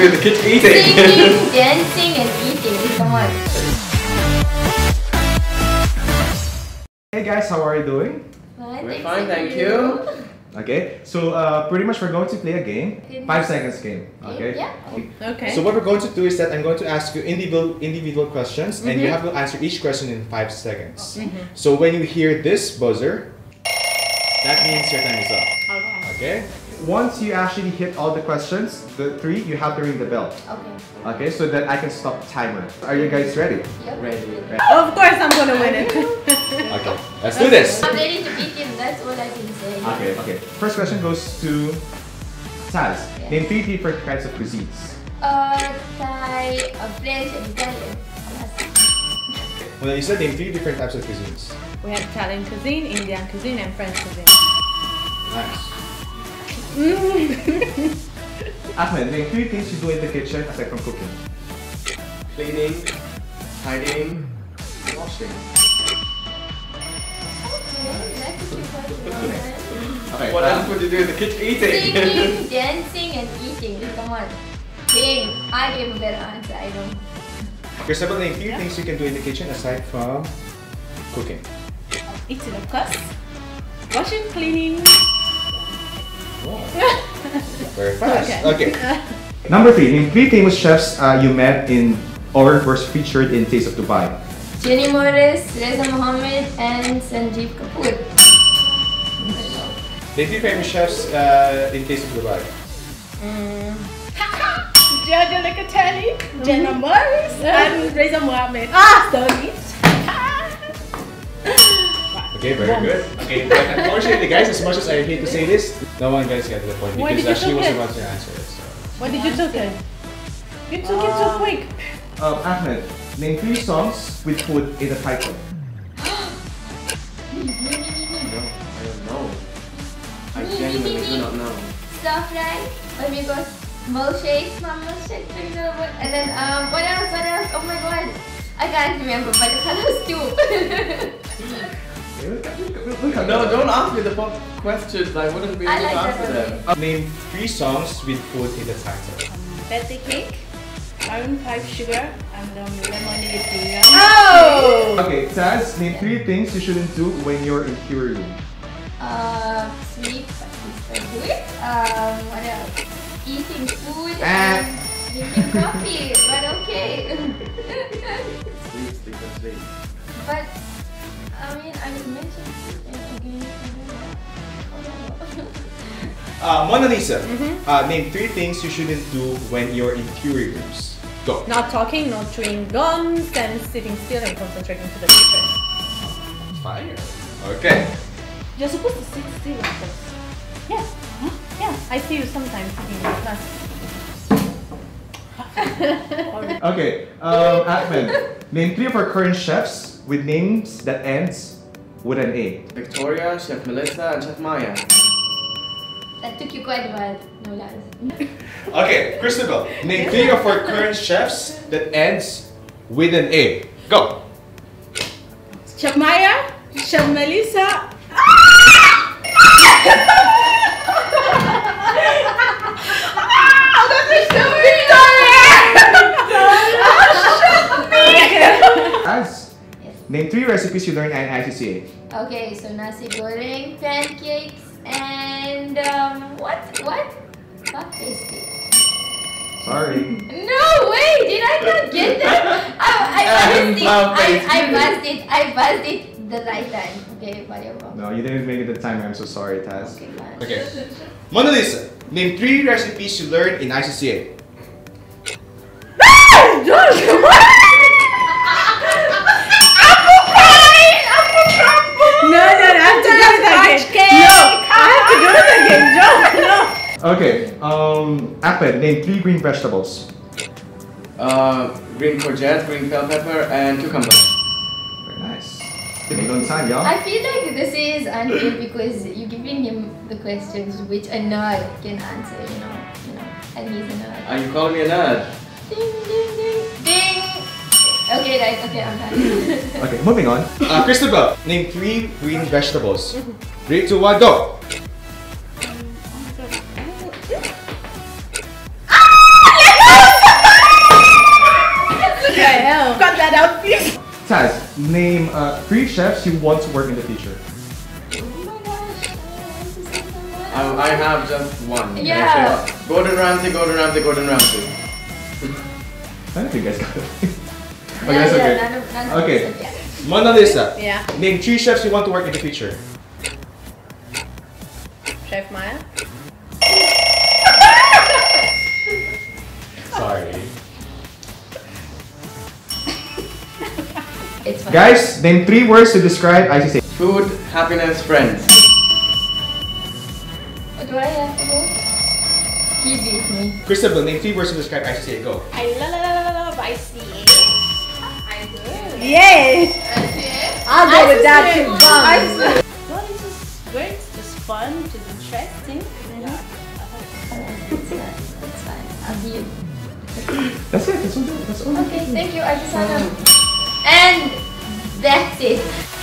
doing the kitchen eating. Singing, dancing and eating. Come on. Hey guys, how are you doing? Fine. We're fine, thank you. Okay, so pretty much we're going to play a game. 5 seconds game. Okay. Yeah. Okay. So what we're going to do is that I'm going to ask you individual questions, and you have to answer each question in 5 seconds. So when you hear this buzzer, that means your time is up. Okay. Once you actually hit all the questions, the three, you have to ring the bell. Okay. Okay, so that I can stop the timer. Are you guys ready? Yep. Ready. Of course I'm gonna win it. Okay, let's do this. I'm ready to beat him, that's all I can say. Okay, okay. First question goes to Taz. Yeah. Name 3 different kinds of cuisines. Thai, French, and Italian. Well, you said name 3 different types of cuisines. We have Italian cuisine, Indian cuisine, and French cuisine. Nice. Ahmed, name 3 things you do in the kitchen aside from cooking. Cleaning, hiding, washing. Okay, that's a okay, what else would you do in the kitchen? Eating! Singing, dancing and eating. Come on. Dang, I gave a better answer, I don't know. Christopher, name 3 things you can do in the kitchen aside from cooking. Eating, of course. Washing, cleaning. Very fast. Okay. Number 3. Name 3 famous chefs you met in or were featured in Taste of Dubai. Jenny Morris, Reza Mohammed, and Sanjeev Kapoor. Name 3 famous chefs in Taste of Dubai. Gia Giacatelli, Jenny Morris, and Reza Mohammed. Ah, sorry. Okay, very good. Okay, but unfortunately guys, as much as I hate to say this, no one guys got to the point because she was about to answer it. So. What did you took it? You took it so quick. Ahmed, name 3 songs with food in the title. No, I don't know. I genuinely do not know. Stuff right? When we got milkshake, and then what else? Oh my god. I can't remember, but the colors too. No, don't ask me the pop questions. I wouldn't be able to answer them. Name 3 songs with food in the title. Birthday cake, Maroon 5 sugar, and lemonade with Victoria. Oh! Okay, Taz, name 3 things you shouldn't do when you're in your room. Sleep, but please don't do it. What else? Eating food and drinking coffee, but okay. Sleep. But I mean, I mentioned again. Mona Lisa, name 3 things you shouldn't do when you're in theory rooms. Go. Not talking, not chewing gums, and sitting still and concentrating to the picture. Fire. Okay. You're supposed to sit still like this. Yeah. Huh? Yeah. I see you sometimes sitting like that. Okay. Atman, name 3 of our current chefs with names that ends with an A. Victoria, Chef Melissa, and Chef Maya. That took you quite a while, no lies. Okay, Christopher, name 3 of our current chefs that ends with an A. Go! Chef Maya, Chef Melissa. Name 3 recipes you learned at ICCA. Okay, so nasi goreng, pancakes, and what? Puff pastry. Sorry. No way! Did I not get that? I buzzed it the right time. Okay, whatever. No, you didn't make it the time. I'm so sorry, Taz. Okay, fine. Okay. Mona Lisa, name 3 recipes you learned in ICCA. Okay, Ahmed, name 3 green vegetables. Green courgette, green bell pepper, and cucumber. Very nice. Take on time, y'all. I feel like this is unfair because you're giving him the questions which a nerd can answer, you know, and he's a nerd. Are you calling me a nerd? Ding, ding, ding, ding. Okay, guys, okay, I'm done. Okay, moving on. Christopher, name 3 green vegetables. 3, 2, 1, go. Taz, name three chefs you want to work in the future. I have just one. Yeah. Gordon Ramsay, Gordon Ramsay, Gordon Ramsay. I don't think you guys got it. Okay, that's okay. None okay. Of yeah. Mona Lisa. Yeah. Name three chefs you want to work in the future. Chef Maya. Sorry. It's funny. Guys, name three words to describe ICCA. Food, happiness, friends. Do I have to go? He beat me. Christopher, name three words to describe ICCA. Go. I love ICCA. I do. Yay! ICCA. I'll go with that too. Well, it's just great. It's just fun. It's interesting. It's fun. It's fun. I'll be you. That's it. That's all. Okay, thank you. I just had a... And that's it.